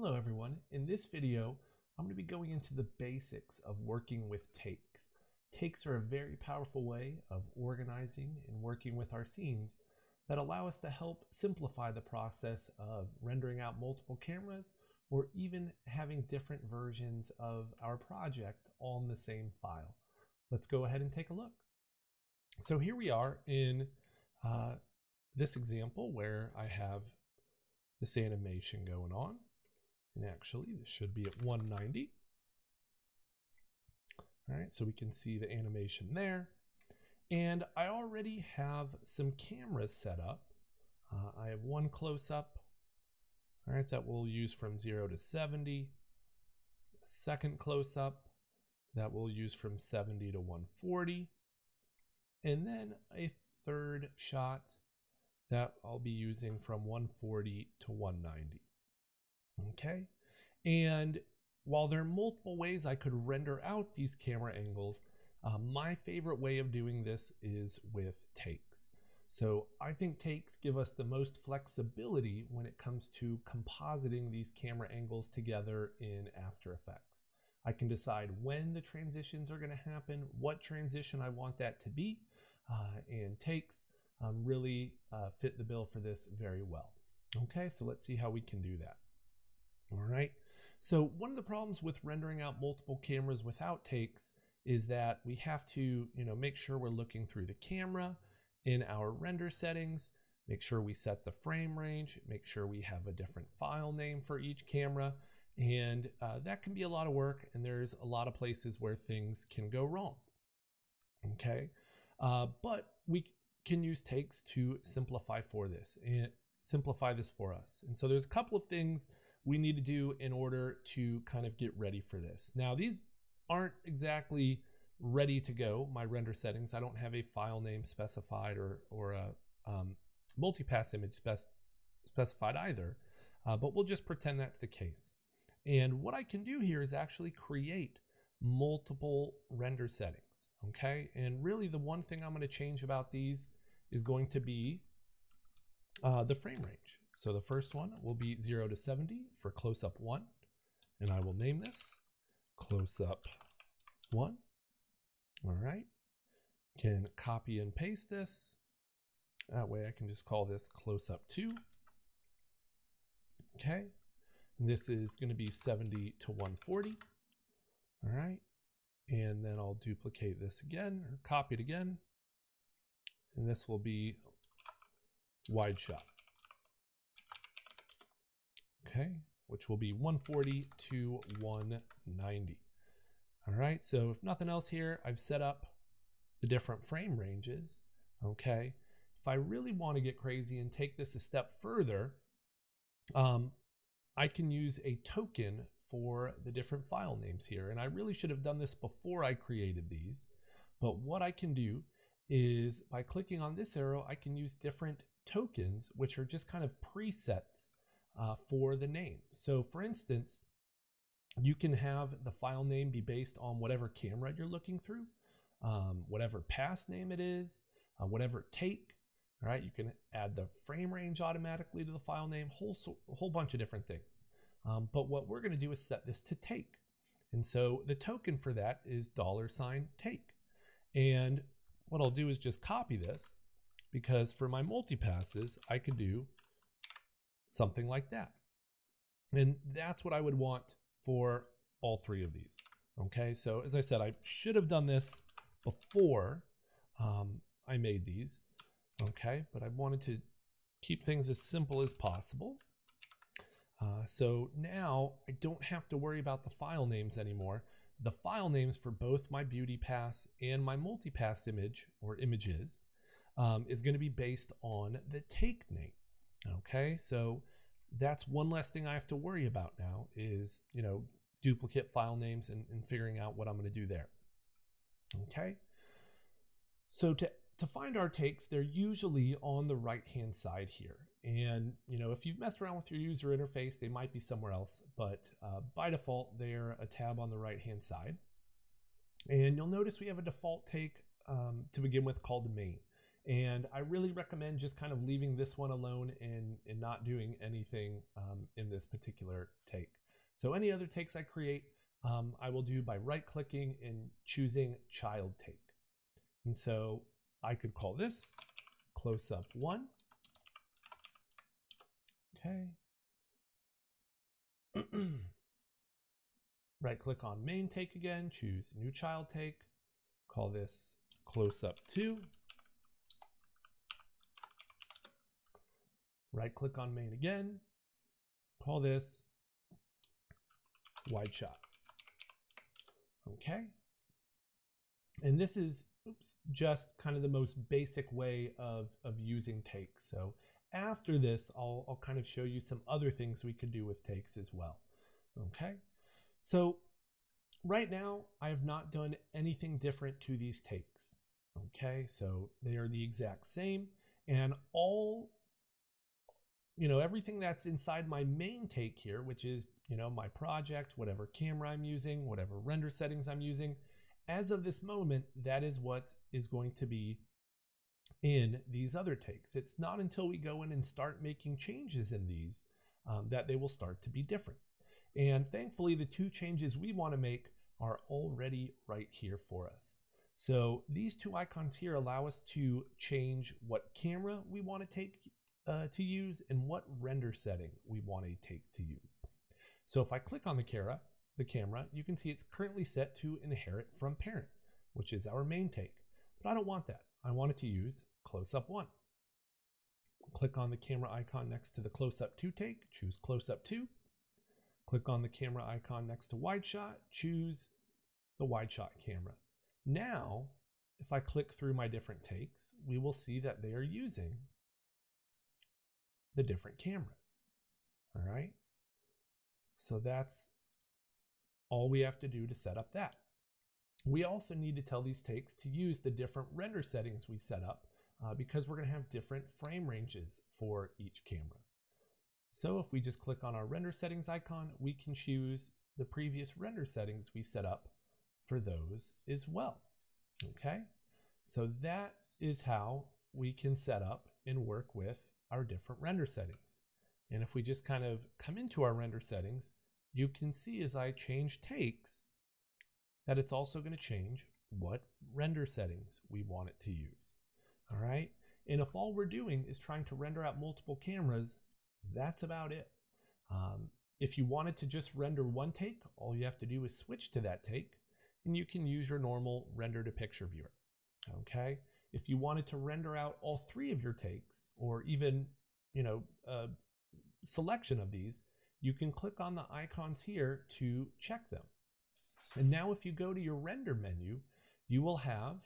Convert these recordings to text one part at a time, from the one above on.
Hello everyone, in this video I'm going to be going into the basics of working with takes. Takes are a very powerful way of organizing and working with our scenes that allow us to help simplify the process of rendering out multiple cameras or even having different versions of our project all in the same file. Let's go ahead and take a look. So here we are in this example where I have this animation going on. And actually, this should be at 190. All right, so we can see the animation there. And I already have some cameras set up. I have one close up, all right, that we'll use from 0 to 70. A second close up that we'll use from 70 to 140. And then a third shot that I'll be using from 140 to 190. Okay, and while there are multiple ways I could render out these camera angles, my favorite way of doing this is with takes. So I think takes give us the most flexibility when it comes to compositing these camera angles together in After Effects. I can decide when the transitions are going to happen, what transition I want that to be, and takes really fit the bill for this very well. Okay, so let's see how we can do that. All right, so one of the problems with rendering out multiple cameras without takes is that we have to, make sure we're looking through the camera in our render settings, make sure we set the frame range, make sure we have a different file name for each camera, and that can be a lot of work, and there's a lot of places where things can go wrong. Okay, but we can use takes to simplify this for us. And so there's a couple of things we need to do in order to kind of get ready for this. Now, these aren't exactly ready to go, my render settings. I don't have a file name specified or a multipass image specified either, but we'll just pretend that's the case. And what I can do here is actually create multiple render settings, okay? And really the one thing I'm gonna change about these is going to be the frame range. So the first one will be 0 to 70 for close-up 1, and I will name this close-up 1. All right, can copy and paste this. That way I can just call this close-up 2. Okay, and this is going to be 70 to 140. All right, and then I'll duplicate this again, or copy it again, and this will be wide shot. Okay, which will be 140 to 190. All right, so if nothing else here, I've set up the different frame ranges, okay? If I really want to get crazy and take this a step further, I can use a token for the different file names here. And I really should have done this before I created these, but what I can do is by clicking on this arrow, I can use different tokens, which are just kind of presets for the name. So for instance, you can have the file name be based on whatever camera you're looking through, whatever pass name it is, whatever take, all right? You can add the frame range automatically to the file name, whole bunch of different things. But what we're gonna do is set this to take. And so the token for that is $take. And what I'll do is just copy this, because for my multipasses, I could do something like that. And that's what I would want for all three of these. Okay, so as I said, I should have done this before I made these. Okay, but I wanted to keep things as simple as possible. So now I don't have to worry about the file names anymore. The file names for both my beauty pass and my multipass image or images is going to be based on the take name. Okay, so that's one less thing I have to worry about now is, duplicate file names and figuring out what I'm going to do there. Okay, so to find our takes, they're usually on the right-hand side here. And, if you've messed around with your user interface, they might be somewhere else, but by default, they're a tab on the right-hand side. And you'll notice we have a default take to begin with called the main. And I really recommend just kind of leaving this one alone and not doing anything in this particular take. So any other takes I create, I will do by right-clicking and choosing child take. And so I could call this close-up one. Okay. Right-click on main take again, choose new child take, call this close-up two. Right-click on main again, call this wide shot. Okay. And this is just kind of the most basic way of using takes. So after this, I'll kind of show you some other things we could do with takes as well. Okay. So right now, I have not done anything different to these takes. Okay. So they are the exact same, and all, you know, everything that's inside my main take here, which is, you know, my project, whatever camera I'm using, whatever render settings I'm using, as of this moment, that is what is going to be in these other takes. It's not until we go in and start making changes in these that they will start to be different. And thankfully, the two changes we want to make are already right here for us. So these two icons here allow us to change what camera we want to take to use and what render setting we want a take to use. So if I click on the camera, you can see it's currently set to inherit from parent, which is our main take, but I don't want that. I want it to use close-up one. Click on the camera icon next to the close-up two take, choose close-up two. Click on the camera icon next to wide shot, choose the wide shot camera. Now, if I click through my different takes, we will see that they are using the different cameras. All right. So that's all we have to do to set up that. We also need to tell these takes to use the different render settings we set up because we're going to have different frame ranges for each camera. So if we just click on our render settings icon, we can choose the previous render settings we set up for those as well. Okay. So that is how we can set up and work with our different render settings. And if we just kind of come into our render settings, you can see as I change takes that it's also going to change what render settings we want it to use. All right. And if all we're doing is trying to render out multiple cameras, that's about it. If you wanted to just render one take, all you have to do is switch to that take and you can use your normal render to picture viewer. Okay. If you wanted to render out all three of your takes, or even, you know, a selection of these, you can click on the icons here to check them. And now if you go to your render menu, you will have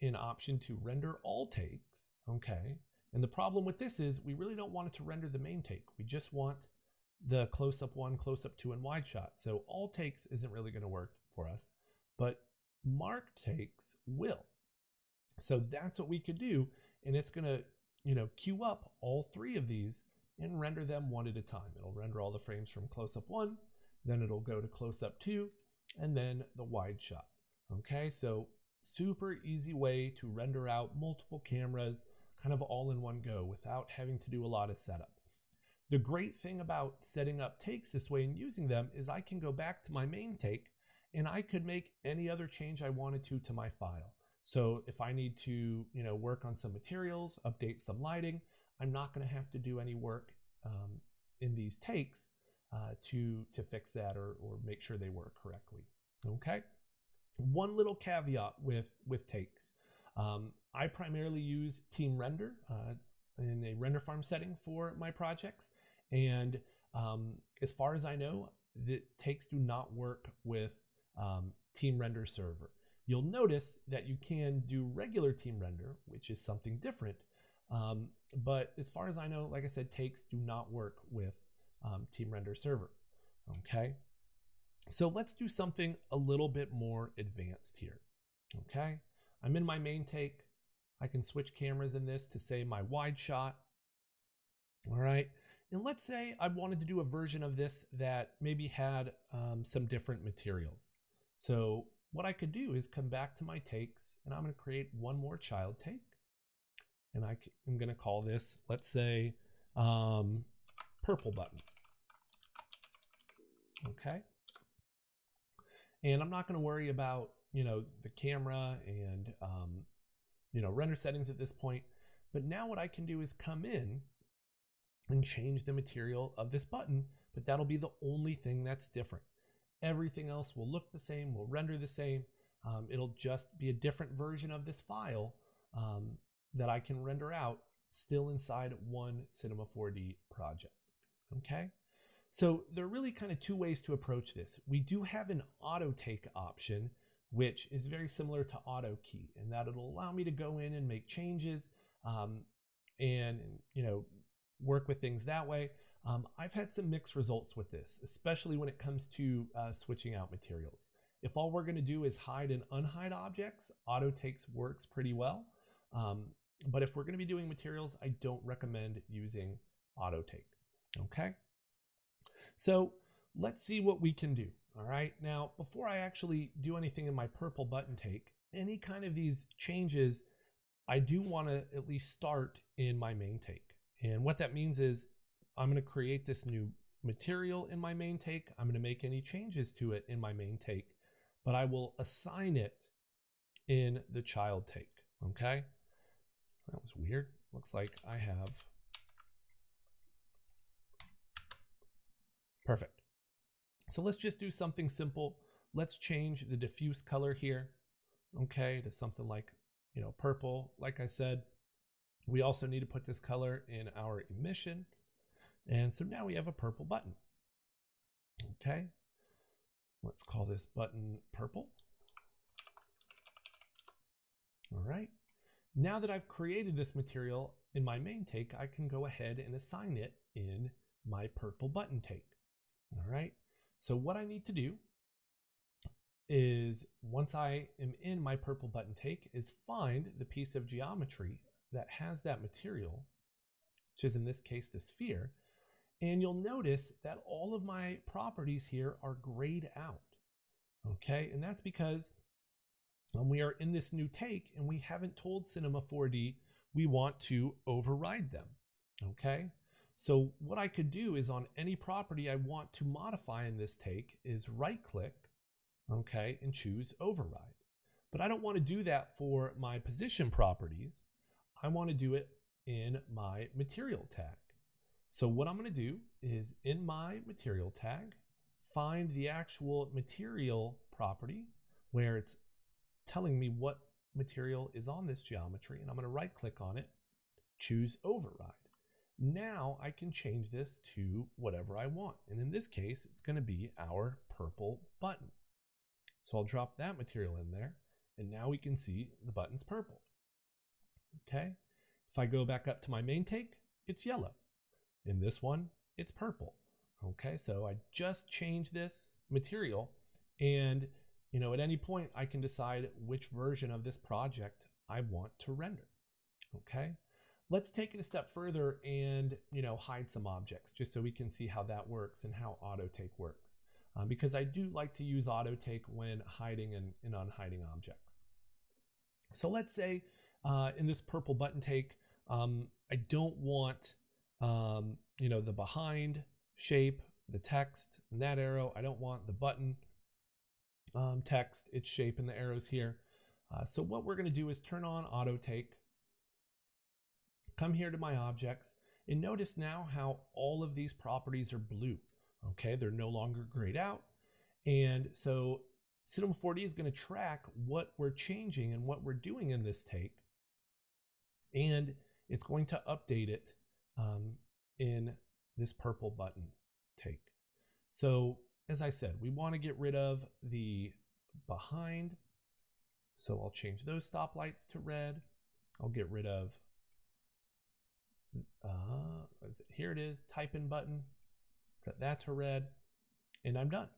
an option to render all takes, okay? And the problem with this is we really don't want it to render the main take. We just want the close-up one, close-up two, and wide shot. So all takes isn't really gonna work for us, but mark takes will. So that's what we could do, and it's going to, you know, queue up all three of these and render them one at a time. It'll render all the frames from close-up one, then it'll go to close-up two, and then the wide shot. Okay, so super easy way to render out multiple cameras kind of all in one go without having to do a lot of setup. The great thing about setting up takes this way and using them is I can go back to my main take and I could make any other change I wanted to my file. So if I need to, you know, work on some materials, update some lighting, I'm not going to have to do any work in these takes to fix that or make sure they work correctly. Okay. One little caveat with takes. I primarily use Team Render in a render farm setting for my projects. And as far as I know, the takes do not work with Team Render server. You'll notice that you can do regular Team Render, which is something different. But as far as I know, like I said, takes do not work with Team Render server. Okay. So let's do something a little bit more advanced here. Okay. I'm in my main take. I can switch cameras in this to say my wide shot. All right. And let's say I wanted to do a version of this that maybe had some different materials. So what I could do is come back to my takes and I'm going to create one more child take. and I am gonna call this, let's say, purple button. Okay. And I'm not gonna worry about, you know, the camera and, you know, render settings at this point. But now what I can do is come in and change the material of this button, but that'll be the only thing that's different. Everything else will look the same, will render the same. It'll just be a different version of this file that I can render out still inside one Cinema 4D project, okay? So there are really kind of two ways to approach this. We do have an auto take option, which is very similar to auto key, in that it'll allow me to go in and make changes and, you know, work with things that way. I've had some mixed results with this, especially when it comes to switching out materials. If all we're gonna do is hide and unhide objects, auto takes works pretty well. But if we're gonna be doing materials, I don't recommend using auto take, okay? So let's see what we can do, all right? Now, before I actually do anything in my purple button take, any kind of these changes, I do wanna at least start in my main take. And what that means is I'm gonna create this new material in my main take. I'm gonna make any changes to it in my main take, but I will assign it in the child take, okay? That was weird. Looks like I have, perfect. So let's just do something simple. Let's change the diffuse color here, okay, to something like, you know, purple, like I said. We also need to put this color in our emission. And so now we have a purple button, okay? Let's call this button purple. All right, now that I've created this material in my main take, I can go ahead and assign it in my purple button take, all right? So what I need to do is, once I am in my purple button take, is find the piece of geometry that has that material, which is in this case the sphere. And you'll notice that all of my properties here are grayed out, okay? And that's because we are in this new take and we haven't told Cinema 4D we want to override them, okay? So what I could do is, on any property I want to modify in this take, is right click, okay, and choose override. But I don't want to do that for my position properties. I want to do it in my material tag. So what I'm gonna do is, in my material tag, find the actual material property where it's telling me what material is on this geometry, and I'm gonna right click on it, choose override. Now I can change this to whatever I want. And in this case, it's gonna be our purple button. So I'll drop that material in there, and now we can see the button's purple, okay? If I go back up to my main take, it's yellow. In this one, it's purple. Okay, so I just changed this material, and, you know, at any point I can decide which version of this project I want to render. Okay, let's take it a step further and, you know, hide some objects just so we can see how that works and how auto take works, because I do like to use auto take when hiding and unhiding objects. So let's say in this purple button take, I don't want you know, the behind shape, the text, and that arrow. I don't want the button text, its shape, and the arrows here. So what we're gonna do is turn on auto take, come here to my objects, and notice now how all of these properties are blue, okay? They're no longer grayed out. And so Cinema 4D is gonna track what we're changing and what we're doing in this take, and it's going to update it in this purple button take. So as I said, we want to get rid of the behind. So I'll change those stoplights to red. I'll get rid of, here it is, type in button, set that to red, and I'm done.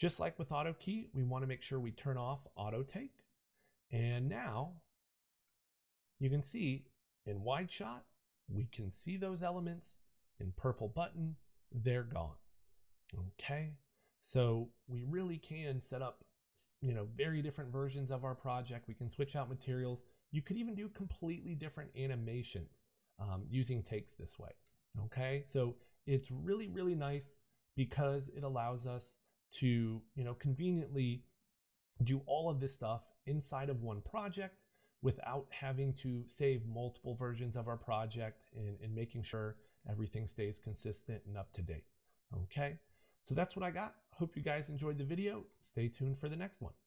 Just like with auto key, we want to make sure we turn off auto take. And now you can see in wide shot, we can see those elements. In purple button, they're gone, okay? So we really can set up, you know, very different versions of our project. We can switch out materials You could even do completely different animations using takes this way, okay? So it's really, really nice because it allows us to, you know, conveniently do all of this stuff inside of one project without having to save multiple versions of our project and making sure everything stays consistent and up to date, okay? So that's what I got. Hope you guys enjoyed the video. Stay tuned for the next one.